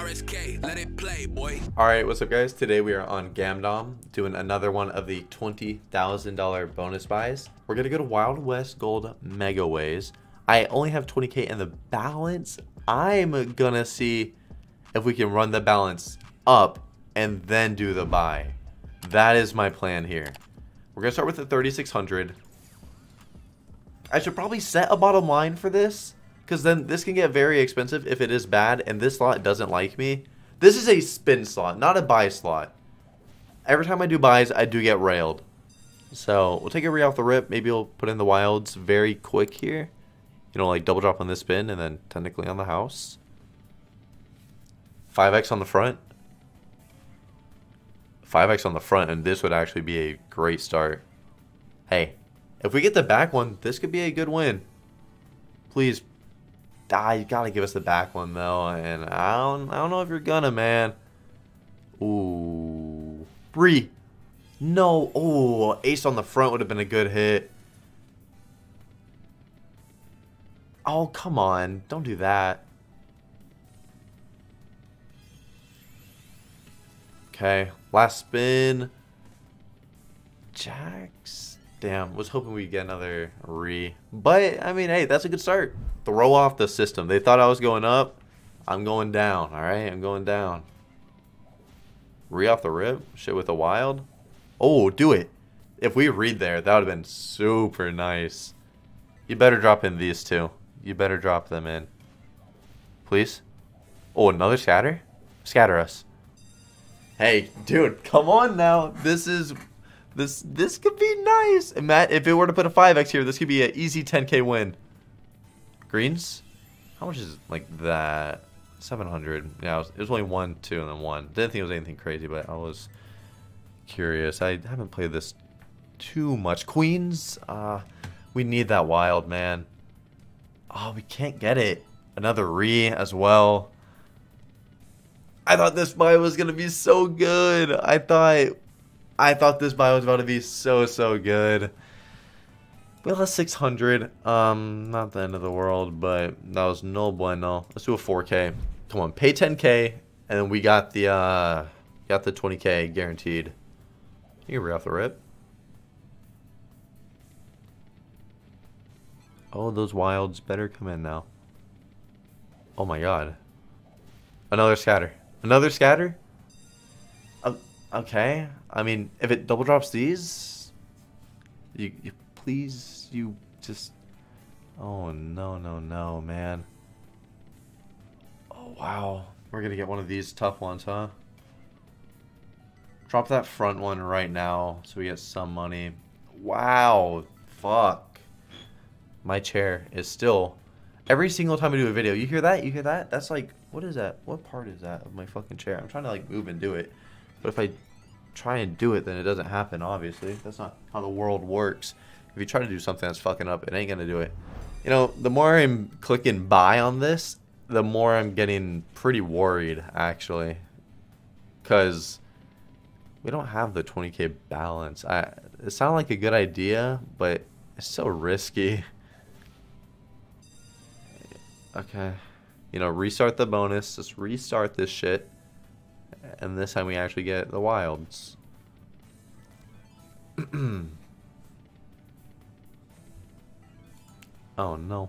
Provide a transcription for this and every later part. RSK, let it play, boy. All right, what's up, guys? Today we are on GamDom doing another one of the $20,000 bonus buys. We're gonna go to Wild West Gold Megaways. I only have 20K in the balance. I'm gonna see if we can run the balance up and then do the buy. That is my plan here. We're gonna start with the 3,600. I should probably set a bottom line for this, because then this can get very expensive if it is bad, and this slot doesn't like me. This is a spin slot, not a buy slot. Every time I do buys, I do get railed. So we'll take a re off the rip. Maybe we'll put in the wilds very quick here. You know, like double drop on this spin, and then technically on the house. 5x on the front. 5x on the front, and this would actually be a great start. Hey, if we get the back one, this could be a good win. Please. You gotta give us the back one though, and I don't know if you're gonna, man. Ooh, Bree. No. Oh, ace on the front would have been a good hit. Oh, come on, don't do that. Okay, last spin. Jacks. Damn, was hoping we'd get another re. But, I mean, hey, that's a good start. Throw off the system. They thought I was going up. I'm going down, all right? I'm going down. Re off the rip. Shit with the wild. Oh, do it. If we read there, that would have been super nice. You better drop in these two. You better drop them in. Please. Oh, another scatter? Scatter us. Hey, dude, come on now. This is... This could be nice. And Matt, if it were to put a 5x here, this could be an easy 10K win. Greens? How much is like that? 700. Yeah, it was only 1, 2, and then 1. Didn't think it was anything crazy, but I was curious. I haven't played this too much. Queens? We need that wild, man. Oh, we can't get it. Another re as well. I thought this buy was going to be so good. I thought this buy was about to be so good. We lost 600. Not the end of the world, but that was no bueno. Let's do a 4K. Come on, pay 10K, and then we got the 20K guaranteed. You can re off the rip. Oh, those wilds better come in now. Oh my god. Another scatter. Another scatter? Okay, I mean, if it double drops these, you just, oh no, man. Oh wow, we're gonna get one of these tough ones, huh? Drop that front one right now so we get some money. Wow, fuck. My chair is still, every single time I do a video, you hear that? You hear that? That's like, what is that? What part is that of my fucking chair? I'm trying to like move and do it. But if I try and do it, then it doesn't happen, obviously. That's not how the world works. If you try to do something that's fucking up, it ain't gonna do it. You know, the more I'm clicking buy on this, the more I'm getting pretty worried, actually. Because we don't have the 20K balance. It sounded like a good idea, but it's so risky. Okay. You know, restart the bonus. Just restart this shit. And this time we actually get the wilds. Oh no.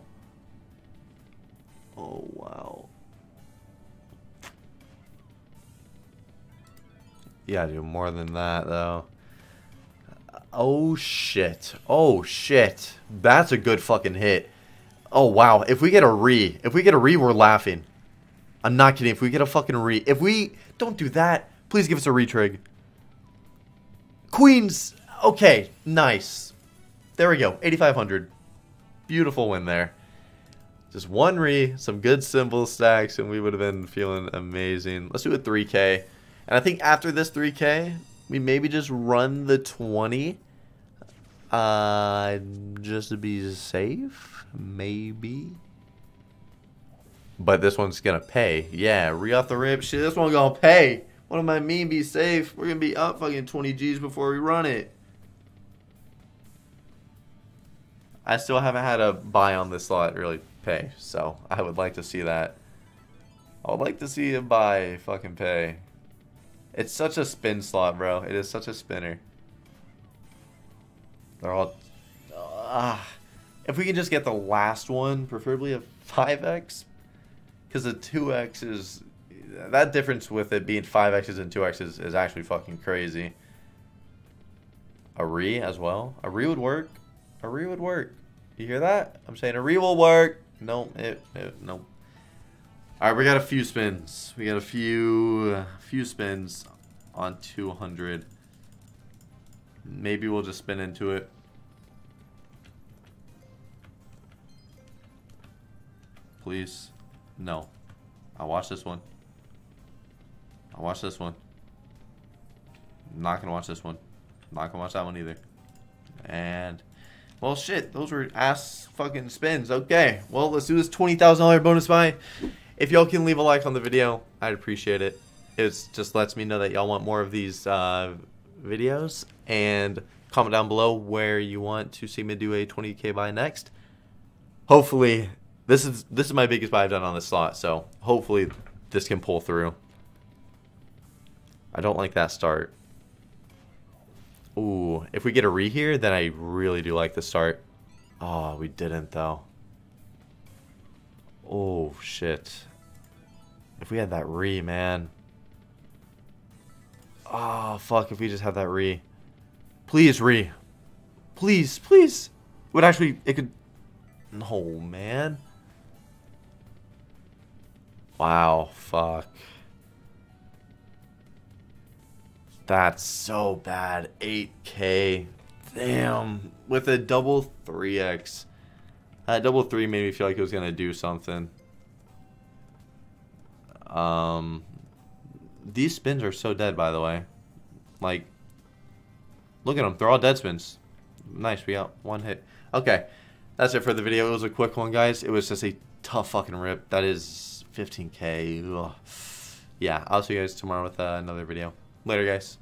Oh wow. Yeah, dude, more than that though. Oh shit. Oh shit. That's a good fucking hit. Oh wow. If we get a re. If we get a re, we're laughing. I'm not kidding. If we get a fucking re. If we don't do that, please give us a retrig. Queens. Okay. Nice. There we go. 8,500. Beautiful win there. Just one re. Some good symbol stacks. And we would have been feeling amazing. Let's do a 3K. And I think after this 3K, we maybe just run the 20. Just to be safe. Maybe. But this one's gonna pay. Yeah, re off the rip. Shit, this one's gonna pay. What do I mean be safe? We're gonna be up fucking 20 G's before we run it. I still haven't had a buy on this slot really pay, so I would like to see that. I would like to see him buy fucking pay. It's such a spin slot, bro. It is such a spinner. They're all... if we can just get the last one, preferably a 5x. Because the 2x is... That difference with it being 5x's and 2x's is actually fucking crazy. A re as well. A re would work. A re would work. You hear that? I'm saying a re will work. No, no. Alright, we got a few spins. We got a few spins on 200. Maybe we'll just spin into it. Please. No. I'll watch this one. I'll watch this one. I'm not gonna watch this one. I'm not gonna watch that one either. And... Well, shit. Those were ass fucking spins. Okay. Well, let's do this $20,000 bonus buy. If y'all can leave a like on the video, I'd appreciate it. It just lets me know that y'all want more of these videos. And comment down below where you want to see me do a 20K buy next. Hopefully, this is my biggest buy I've done on this slot. So, hopefully, this can pull through. I don't like that start. Ooh, if we get a re here, then I really do like the start. Oh, we didn't, though. Oh, shit. If we had that re, man. Oh, fuck, if we just had that re. Please, re. Please, please. It would actually, it could... No, man. Wow, fuck. That's so bad. 8K. Damn. With a double 3X. That double 3 made me feel like it was going to do something. These spins are so dead, by the way. Like, look at them. They're all dead spins. Nice. We got one hit. Okay. That's it for the video. It was a quick one, guys. It was just a tough fucking rip. That is 15K. Ugh. Yeah. I'll see you guys tomorrow with another video. Later, guys.